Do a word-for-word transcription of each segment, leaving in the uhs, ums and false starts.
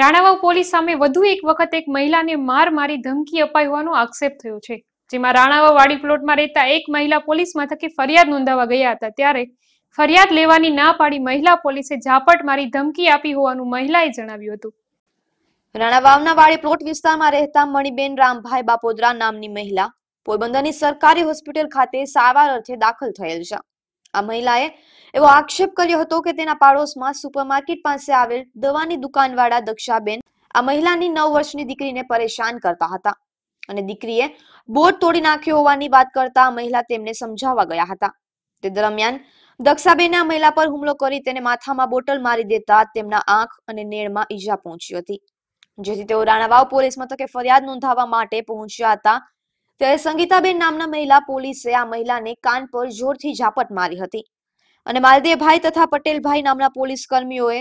Ranavav police સામે વધુ એક વખત એક મહિલાને માર મારી ધમકી અપાઈ હોવાનો આક્ષેપ થયો છે, જેમાં રાણાવાવ વાડી પ્લોટમાં રહેતા એક મહિલા પોલીસ મથકે ફરિયાદ નોંધાવવા ગયા હતા ત્યારે ફરિયાદ લેવાની ના પાડી મહિલા પોલીસે ઝાપટ મારી ધમકી આપી હોવાનું મહિલાએ જણાવ્યું હતું। રાણાવાવના વાડી પ્લોટ વિસ્તારમાં રહેતા મણીબેન રામભાઈ બાપોદરા નામની મહિલા પોરબંદરની સરકારી હોસ્પિટલ ખાતે સારવાર અર્થે દાખલ થયેલ છે। આ મહિલાએ એવો આક્ષેપ કર્યો હતો કે તેના પાડોશમાં સુપરમાર્કેટ પાસે આવેલ દવાની દુકાનવાળા દક્ષાબેન આ મહિલાની નવ વર્ષની દીકરીને પરેશાન કરતા હતા અને દીકરીએ બોટ તોડી નાખ્યો હોવાની વાત કરતા મહિલા તેમને સમજાવવા ગયા હતા। તે દરમિયાન દક્ષાબેને આ મહિલા પર હુમલો કરી તેને માથામાં બોટલ મારી દેતા તેમના આંખ અને નેણમાં ઈજા પહોંચી હતી, જેથી તેઓ રાણાવાવ પોલીસ મથકે ફરિયાદ નોંધાવવા માટે પહોંચ્યા હતા। ત્યારે સંગીતાબેન નામના મહિલા પોલીસે આ મહિલાને કાન પર જોરથી ઝાપટ મારી હતી અને માલદેભાઈ તથા પટેલભાઈ નામના પોલીસ કર્મીઓએ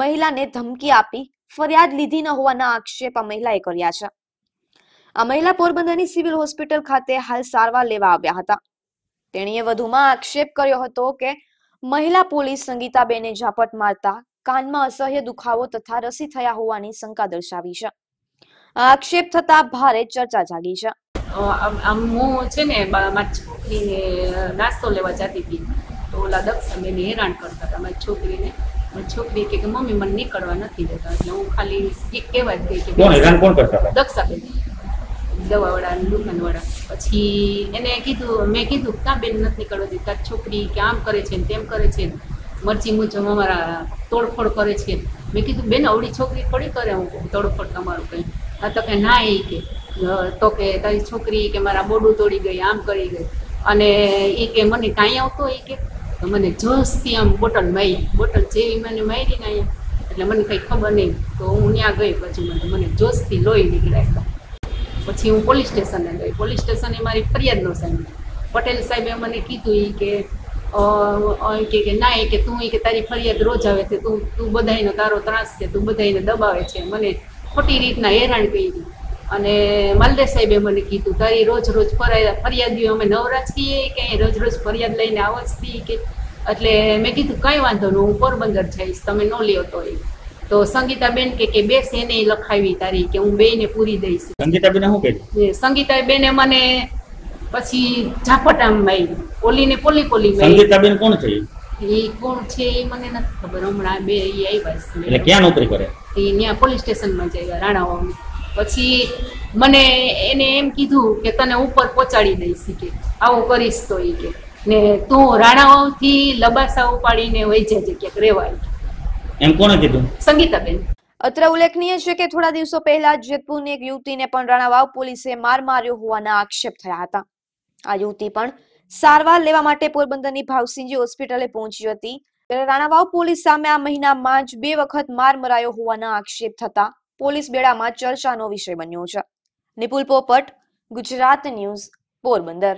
મહિલાને ધમકી આપી ફરિયાદ લીધી ન હોવાના આક્ષેપ આ મહિલાએ કર્યા છે। આ મહિલા પોરબંદરની સિવિલ હોસ્પિટલ ખાતે હાલ સારવાર લેવા આવ્યા હતા। તેણીએ વધુમાં આક્ષેપ કર્યો હતો કે મહિલા પોલીસ સંગીતાબેને ઝાપટ મારતા કાનમાં અસહ્ય દુખાવો તથા રસી થયા હોવાની શંકા દર્શાવી છે। આ આક્ષેપ થતા ભારે ચર્ચા જાગી છે। हूँ है ने मारी छोकरी ने नास्तो लेवा जाती थी तो ओला दक्ष मैंने हैरान करता था। मेरी छोकरी ने मेरी छोकरी के मम्मी मन निकलवा नहीं देता एट हूँ खाली कहवा गई कि दक्ष दवा वाला दुकान वाला पछी एने कीधु मैं कीधु क्या बेन नहीं निकलवा देता छोकरी के आम करे तेम करे मरजी मुजब अमरा तोड़फोड़ करे। मैं कीधु बेन अवड़ी छोकरी थोड़ी करे हूँ तोड़फोड़ तमारू कहीं आ तो कहीं ना यही के तो के तारी छोकरी के मारा बोडू तोड़ी गई आम करी गई अने ए के मने काई आवतो ए के मने जोशथी आम बोटल मारी बोटल जेवी मने मारी ने एटले मने कई खबर नहीं तो हूँ न्या गई पछी मने मने जोशथी लोई निकळ्या। पछी हूँ पोलीस स्टेशने गई। पोलीस स्टेशने मारी फरियाद नोंधावी। पटेल साहेबे मने कीधुं ए के के ना ए के तू ए के तारी फरियाद रोज आवे छे तू तू बधाईनो तारो त्रास छे तू बधाईने दबावे छे मने खोटी रीतना हैरान करी। मलदे साहेबे मने कीधु तारी रोज रोज फरियादी अमे नवराज थी कहीं रोज रोज फरियाद लईने आवस थी के एटले मैं कीधु कई वांधो नहीं हूँ पोरबंदर जईश तमे न लियो तो ए तो संगीताबेन के के बेस एने लखावी तारी के हूँ बेने पूरी दईश। संगीताबेन हूँ के संगीताबेने मने पछी झापट आम मारी पोली ने पोली पोली मारी। संगीताबेन कोण छे ई कोण छे ई मने नथी खबर हमणा बे ई आव्या छे एटले क्या नोकरी करे ई न्या पोलीस स्टेशन मां जईवा राणावाव पछी मने एने एम कीधु के तने ऊपर पहोंचाड़ी दईश के आवो करीश तो ई के ने तू राणावावथी लबासा उपाडीने वही जजे के रेवाय एम कोणे कीधु संगीताबेन। अत्र उल्लेखनीय छे के थोड़ा दिवसों पहला जेतपुरनी एक युवतीने पण राणावाव पोलीसे मार मार्यो होवाना आक्षेप थया हता। आ युवती पण सारवार लेवा माटे पोरबंदरनी भावसिंजी होस्पिटले पहोंची हती। राणावाव पोलीस सामे आ महीनामां ज बे वखत मार मरायो होवाना आक्षेप थता પોલીસ બેડામાં ચર્ચાનો વિષય બન્યો છે। નિપુલ પોપટ, ગુજરાત ન્યૂઝ, પોરબંદર।